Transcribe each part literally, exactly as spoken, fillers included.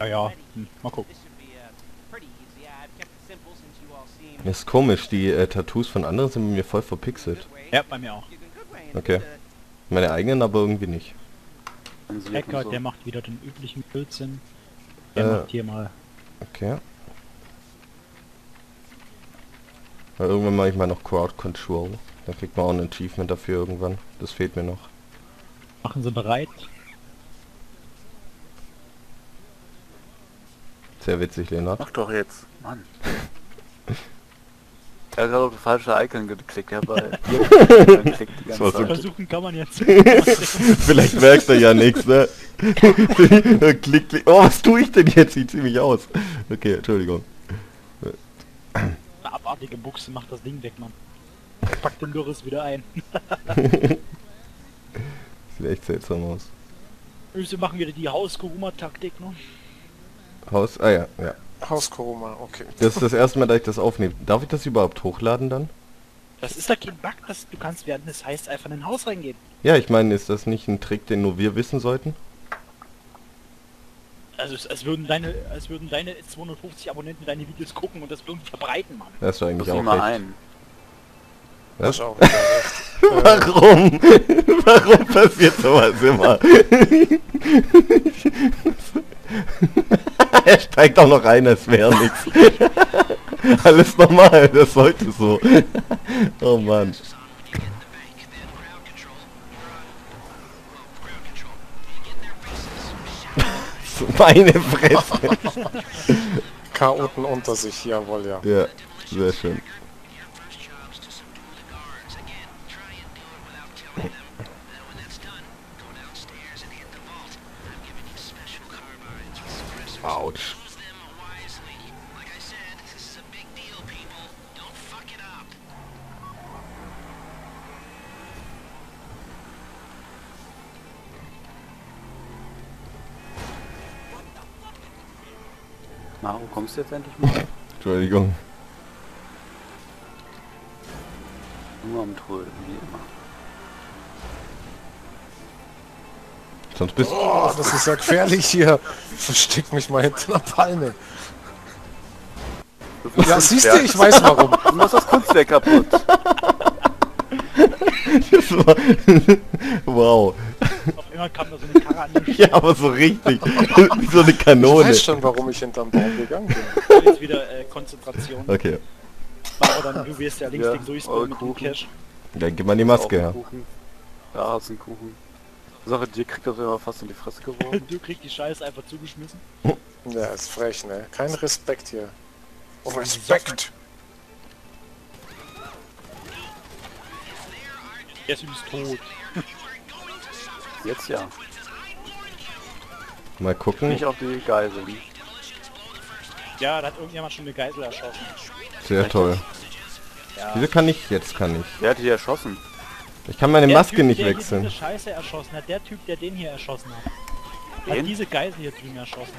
Ja, ja. Hm, mal gucken. Das ist komisch, die äh, Tattoos von anderen sind bei mir voll verpixelt. Ja, bei mir auch. Okay. Meine eigenen aber irgendwie nicht. Hacker, der macht wieder den üblichen Blödsinn. Der äh, macht hier mal... Okay. Weil irgendwann mache ich mal noch Crowd Control. Dann kriegt man auch ein Achievement dafür irgendwann. Das fehlt mir noch. Machen Sie bereit. Sehr witzig, Lennart. Mach doch jetzt, Mann. Ich habe gerade auf das falsche Icon geklickt, ja, weil das war so versuchen kann man jetzt. Vielleicht merkst du ja nichts, ne? klick, klick. Oh, was tue ich denn jetzt? Sieht ziemlich aus. Okay, Entschuldigung. Eine abartige Buchse macht das Ding weg, Mann. Pack den Doris wieder ein. Sieht echt seltsam aus. Wir machen wieder die Haus-Kuruma-Taktik, ne? Haus, ah ja, ja. Haus Kuruma, okay. Das ist das erste Mal, dass ich das aufnehme. Darf ich das überhaupt hochladen dann? Das ist doch kein Bug, dass du kannst werden, das heißt einfach in ein Haus reingehen. Ja, ich meine, ist das nicht ein Trick, den nur wir wissen sollten? Also es, als würden deine, als würden deine zweihundertfünfzig Abonnenten deine Videos gucken und das irgendwie verbreiten, Mann. Das ist doch eigentlich auch mal ein. Das auch. Warum? Warum passiert sowas immer? Er steigt auch noch rein, als wäre nichts. Alles normal, das sollte so. Oh Mann. Meine Fresse. Chaoten unter sich, jawohl, ja. Ja, sehr schön. Autsch. Mario, kommst du jetzt endlich mal? Entschuldigung. Nur am Troll, wie immer. Sonst bist oh, das ist ja gefährlich hier. Versteck mich mal hinter einer Palme. Ja, siehst du, ich weiß warum. Du machst das Kunstwerk kaputt. Das war... Wow. Auf einmal kam da so eine Karre an den Schuh. Ja, aber so richtig. Wie so eine Kanone. Ich weiß schon, warum ich hinterm Baum gegangen bin. Jetzt wieder äh, Konzentration. Okay. War dann, du wirst ja links den durchscrollen mit dem Cash. Dann gib mal die Maske her. Ja, hast einen Kuchen. Sache, dir kriegt das immer fast in die Fresse geworfen. Du kriegst die Scheiße einfach zugeschmissen. Ja, ist frech, ne? Kein Respekt hier. Oh, Respekt! Er ist übrigens tot. Jetzt ja. Mal gucken. Nicht auf die Geisel. Ja, da hat irgendjemand schon eine Geisel erschossen. Sehr Vielleicht toll. Ja. Wieso kann ich? Jetzt kann ich. Der hat die erschossen. Ich kann meine der Maske typ, nicht der wechseln. Hier diese Scheiße erschossen hat, der Typ, der den hier erschossen hat, den? Hat diese Geisel hier drüben erschossen.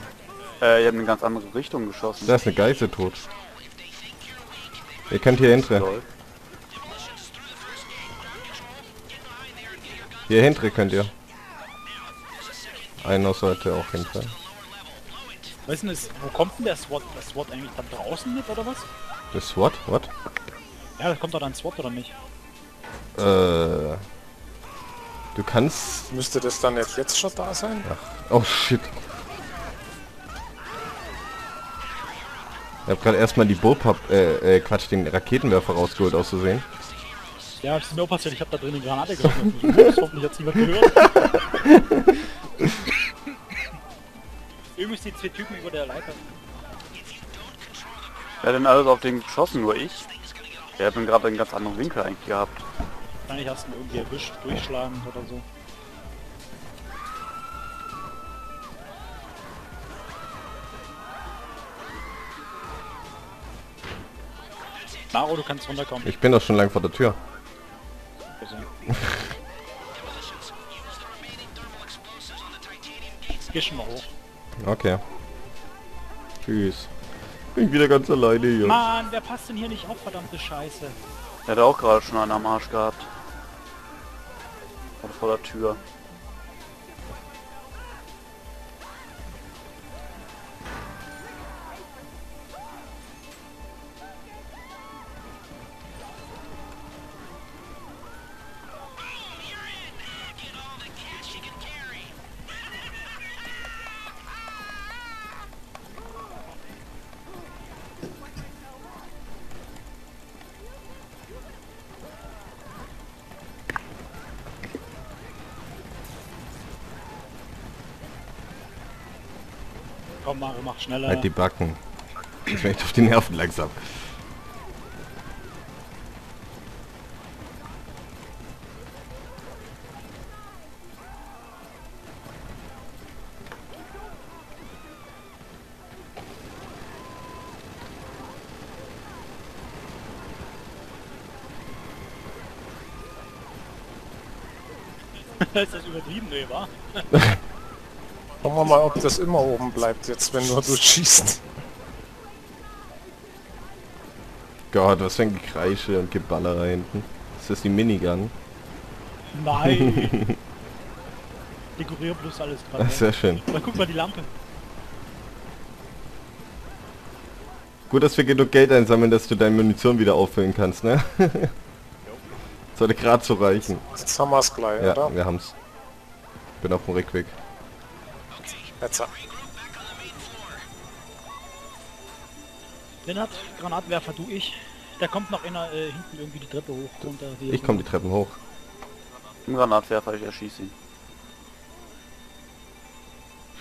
Äh, ich hab in eine ganz andere Richtung geschossen. Da ist eine Geisel tot. Ihr könnt hier hintre. Hier hintre könnt ihr. Einer sollte auch hintre. Weißt du, wo kommt denn der SWAT? Das SWAT eigentlich da draußen mit oder was? Das SWAT? Was? Ja, das kommt doch dann SWAT oder nicht? Äh, du kannst... Müsste das dann jetzt, jetzt schon da sein? Ach, oh shit. Ich hab gerade erstmal die Bullpup, äh, äh, Quatsch, den Raketenwerfer rausgeholt auszusehen. Ja, das ist mir auch passiert, ich hab da drin eine Granate getroffen. Hoffentlich hat's niemand gehört. Übrigens die zwei Typen über der Leiter. Wer denn alles auf den geschossen, nur ich? Der hat mir gerade einen ganz anderen Winkel eigentlich gehabt. Wahrscheinlich hast du ihn irgendwie erwischt, durchschlagen oder so. Maro, du kannst runterkommen. Ich bin doch schon lang vor der Tür. Also. Geh schon mal hoch. Okay. Tschüss. Bin wieder ganz alleine hier. Mann, wer passt denn hier nicht auf, verdammte Scheiße? Der hat auch gerade schon einen am Arsch gehabt. Und vor der Tür. Komm Mario, mach schneller. Halt die Backen. Ich bin echt auf die Nerven langsam. Ist das übertrieben? Nee, wa? Schauen wir mal, ob das immer oben bleibt jetzt, wenn nur du schießt. Gott, was für ein Gekreische und Geballer da hinten. Ist das die Minigun? Nein! Dekorier bloß alles dran. Ach, sehr schön. Dann guck mal die Lampe. Gut, dass wir genug Geld einsammeln, dass du deine Munition wieder auffüllen kannst, ne? Sollte gerade so reichen. Jetzt haben wir es gleich, ja, oder? Wir haben es. Bin auf dem Rückweg. Jetzt. Lennart, Granatwerfer, du, ich. Da kommt noch einer äh, hinten irgendwie die Treppe hoch. Runter, ich komme die Treppen hoch. Ein Granatwerfer, ich erschieße ihn.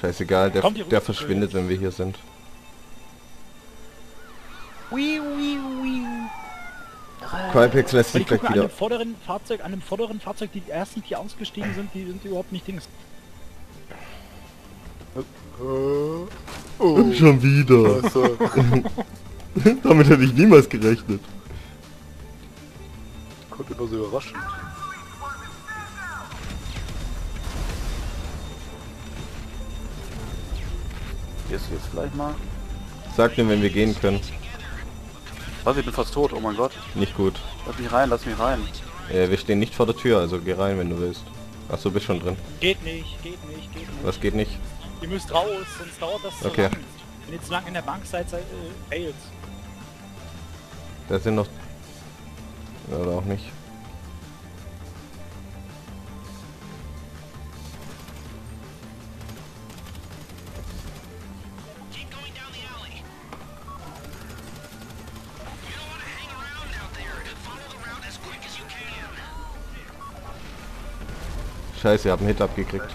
Scheißegal, der, der verschwindet, wenn wir hier sind. Wii, wii, wii. Krypex lässt sich gleich wieder. An dem vorderen Fahrzeug, an dem vorderen Fahrzeug, die ersten, die ausgestiegen sind, die sind überhaupt nicht Dings. Oh. Oh. Schon wieder. Also. Damit hätte ich niemals gerechnet. Kommt immer so überraschend. Jetzt geht's gleich mal. Sag mir, wenn wir gehen können. Was, ich bin fast tot, oh mein Gott. Nicht gut. Lass mich rein, lass mich rein. Äh, wir stehen nicht vor der Tür, also geh rein, wenn du willst. Ach so, bist schon drin. Geht nicht, geht nicht, geht nicht. Was geht nicht? Ihr müsst raus, sonst dauert das zu okay. lang. Wenn ihr zu lang in der Bank seid, seid ihr äh, fails. Da sind noch... Oder auch nicht. Scheiße, ihr habt einen Hit abgekriegt.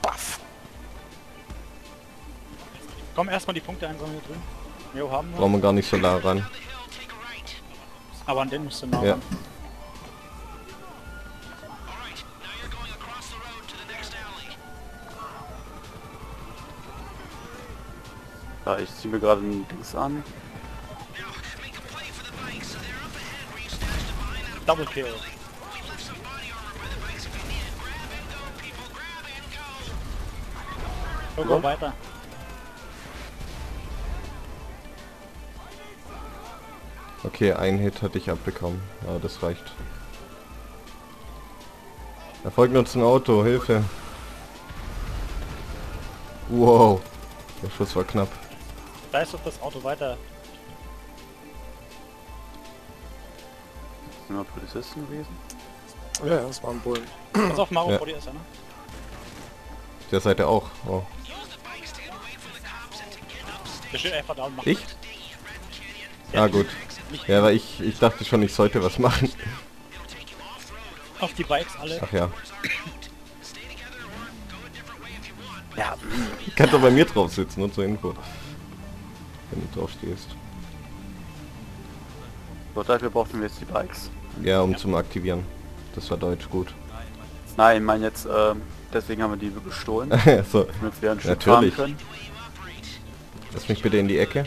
Baff. Komm, erstmal die Punkte einsammeln hier drüben. Jo, haben wir. Brauchen wir gar nicht so nah ran. Aber an den musst du nah ja. ran. Ja, ich zieh mir gerade ein Dings an. Double Kill. So, go weiter. Okay, einen Hit hatte ich abbekommen, aber das reicht. Da folgt uns ein Auto, Hilfe. Wow, der Schuss war knapp. Da ist doch das Auto weiter. Nur Polizisten gewesen? Ja, das war ein Bullen. Pass auf, Mario, vor dir ist er, ne? Der seid ihr auch. Oh. Ich? Ah gut. Ja, weil ich, ich dachte schon, ich sollte was machen. Auf die Bikes alle. Ach ja. Ja. Kannst doch bei mir drauf sitzen, nur zur Info. Wenn du drauf stehst. So, dafür brauchten wir jetzt die Bikes. Ja, um ja. zum Aktivieren. Das war deutsch gut. Nein, ich meine jetzt, äh, deswegen haben wir die gestohlen. So. Damit wir ein Stück fahren können. Lass mich bitte in die Ecke.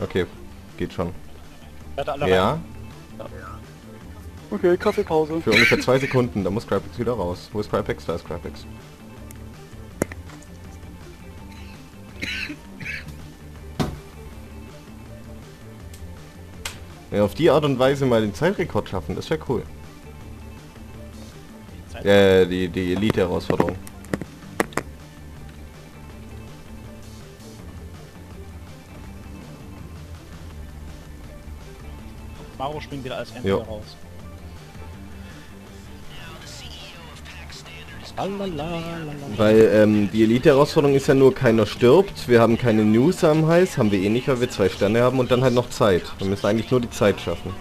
Okay, geht schon. Ja. ja. Okay, Kaffeepause. Für ungefähr zwei Sekunden, da muss Krypex wieder raus. Wo ist Krypex? Da ist Krypex. Wenn wir auf die Art und Weise mal den Zeitrekord schaffen, das wäre cool. Die äh, die, die Elite-Herausforderung. Mario springt wieder als Endler raus. Weil ähm, die Elite-Herausforderung ist ja nur, keiner stirbt, wir haben keine News am Hals, haben wir eh nicht, weil wir zwei Sterne haben und dann halt noch Zeit. Wir müssen eigentlich nur die Zeit schaffen.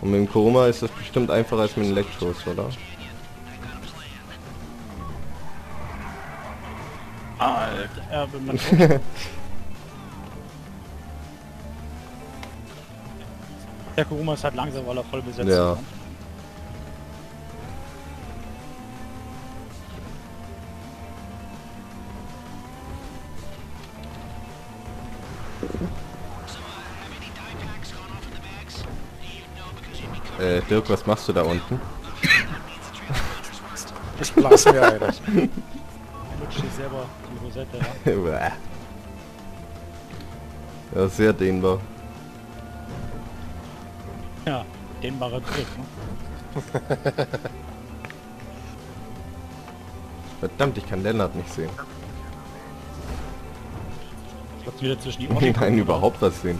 Und mit dem Kuruma ist das bestimmt einfacher als mit den Elektros, oder? Ja, wenn man der Kuruma ist halt langsam, weil er voll besetzt ist. Ja. Äh, Dirk, was machst du da unten? Ich blase mir einer. Ich lutsche dir selber die Rosette, ja? Ja, sehr dehnbar. Ja, dehnbarer Trick, ne? Verdammt, ich kann Lennart nicht sehen. Jetzt wieder zwischen die Ohren. Nein, überhaupt was sehen.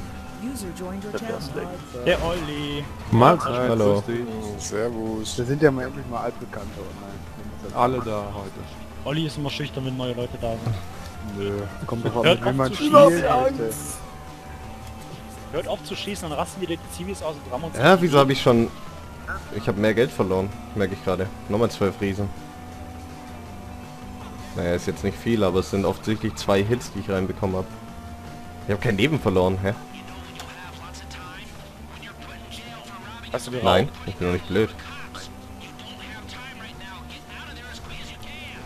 Der Olli! Max, hallo! Servus! Wir sind ja mal endlich mal altbekannte, oder nein? Alle da heute. Olli ist immer schüchtern, wenn neue Leute da sind. Nö. Kommt doch auf, wie man spielt. Hört auf zu schießen, dann rasten wir die Zivis aus dem Ramm und... Ja, wieso habe ich schon... Ich habe mehr Geld verloren, merke ich gerade. Nochmal zwölf Riesen. Naja, ist jetzt nicht viel, aber es sind offensichtlich zwei Hits, die ich reinbekommen habe. Ich habe kein Leben verloren, hä? Hast du die Nein, ich bin doch nicht blöd.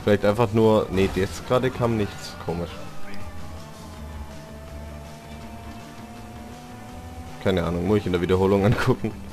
Vielleicht einfach nur... Nee, jetzt gerade kam nichts. Komisch. Keine Ahnung, muss ich in der Wiederholung angucken.